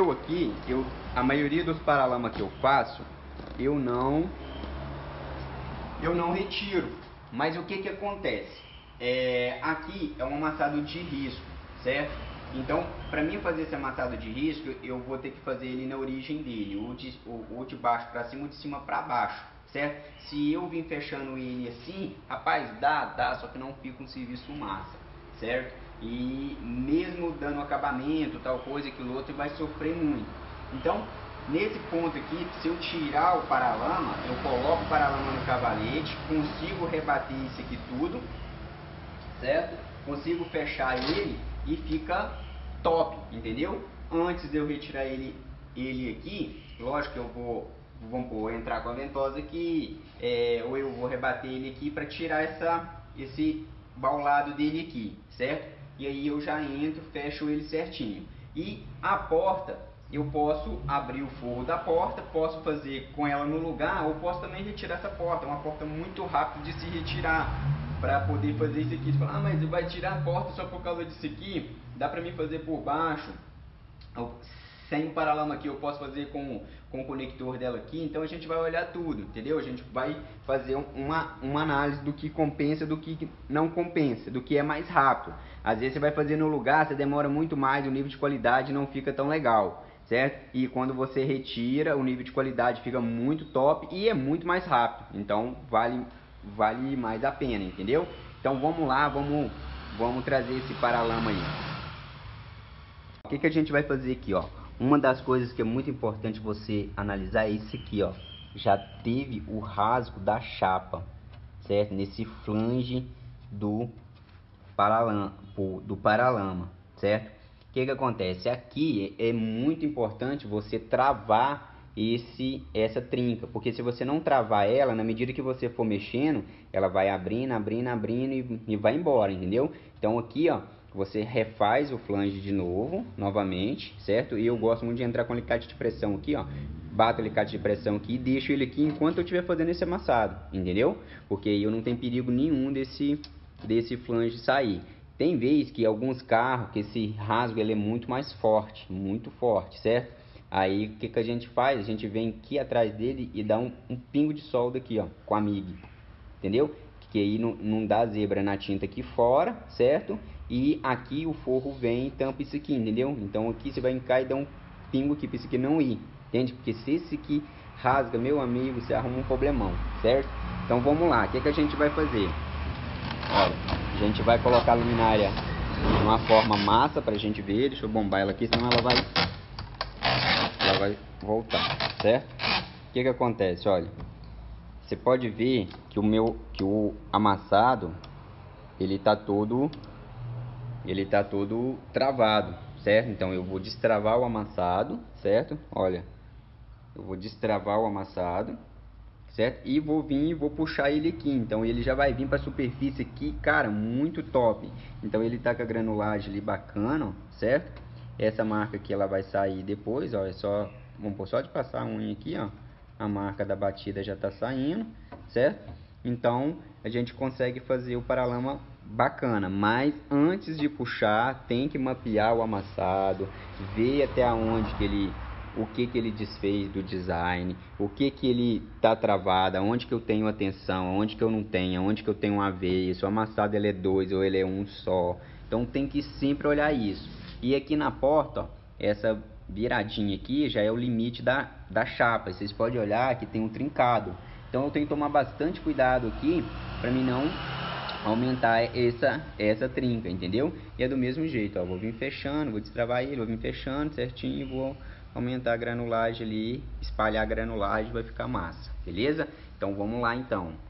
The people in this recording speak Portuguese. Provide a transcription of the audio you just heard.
eu aqui, a maioria dos paralamas que eu faço, eu não retiro. Mas o que que acontece? Aqui é um amassado de risco, certo? Então, para mim fazer esse amassado de risco, eu vou ter que fazer ele na origem dele, ou de baixo para cima, ou de cima para baixo, certo? Se eu vim fechando ele assim, rapaz, dá, só que não fica um serviço massa, certo? E mesmo dando acabamento, tal coisa, aquilo outro, vai sofrer muito. Então, nesse ponto aqui, se eu tirar o paralama, eu coloco o paralama no cavalete, consigo rebater isso aqui tudo, certo? Consigo fechar ele e fica top, entendeu? Antes de eu retirar ele aqui, lógico que eu vou, entrar com a ventosa aqui, ou eu vou rebater ele aqui para tirar esse baulado dele aqui, certo? E aí eu já entro, fecho ele certinho. E a porta, eu posso abrir o forro da porta, posso fazer com ela no lugar, ou posso também retirar essa porta. É uma porta muito rápida de se retirar, para poder fazer isso aqui. Você fala, ah, mas vai tirar a porta só por causa disso aqui? Dá para mim fazer por baixo, sem o paralama aqui, eu posso fazer com o conector dela aqui. Então a gente vai olhar tudo, entendeu? A gente vai fazer uma análise do que compensa, do que não compensa, do que é mais rápido. Às vezes você vai fazer no lugar, você demora muito mais, o nível de qualidade não fica tão legal, certo? E quando você retira, o nível de qualidade fica muito top e é muito mais rápido. Então vale mais a pena, entendeu? Então vamos lá, vamos trazer esse paralama aí. O que a gente vai fazer aqui, ó? Uma das coisas que é muito importante você analisar é isso aqui, ó. Já teve o rasgo da chapa, certo? Nesse flange do paralama, certo? O que acontece? Aqui é muito importante você travar essa trinca, porque se você não travar ela, na medida que você for mexendo, ela vai abrindo e vai embora, entendeu? Então aqui, ó, você refaz o flange de novo, novamente, certo? E eu gosto muito de entrar com alicate de pressão aqui, ó. Bato o alicate de pressão aqui e deixo ele aqui enquanto eu estiver fazendo esse amassado, entendeu? Porque aí eu não tenho perigo nenhum desse flange sair. Tem vez que alguns carros, que esse rasgo ele é muito mais forte, certo? Aí o que a gente faz? A gente vem aqui atrás dele e dá um pingo de solda aqui, ó, com a MIG, entendeu? Que aí não dá zebra na tinta aqui fora, certo? E aqui o forro vem e tampa isso aqui, entendeu? Então aqui você vai encarar e dá um pingo aqui pra isso aqui não ir, entende? Porque se esse aqui rasga, meu amigo, você arruma um problemão, certo? Então vamos lá, o que a gente vai fazer? Olha, a gente vai colocar a luminária de uma forma massa pra gente ver. Deixa eu bombar ela aqui, senão ela vai voltar, certo? O que acontece? Olha, você pode ver que o amassado ele tá todo travado, certo? Então eu vou destravar o amassado, certo? Olha, eu vou destravar o amassado, certo? E vou vir e vou puxar ele aqui, então ele já vai vir para a superfície aqui, cara, muito top. Então ele tá com a granulagem ali bacana, certo? Essa marca aqui, ela vai sair depois, ó, vamos só de passar a unha aqui, ó, a marca da batida já tá saindo, certo? Então, a gente consegue fazer o paralama bacana, mas antes de puxar, tem que mapear o amassado, ver até onde que ele, o que ele desfez do design, o que ele tá travado, aonde que eu tenho atenção, aonde que eu não tenho, aonde que eu tenho um aveia, se o amassado ele é 2 ou ele é 1 só, então tem que sempre olhar isso. E aqui na porta, ó, essa viradinha aqui já é o limite da chapa. Vocês podem olhar que tem um trincado. Então eu tenho que tomar bastante cuidado aqui para mim não aumentar essa trinca, entendeu? E é do mesmo jeito, ó, vou vir fechando, vou destravar ele, vou vir fechando certinho, vou aumentar a granulagem ali, espalhar a granulagem, vai ficar massa, beleza? Então vamos lá então.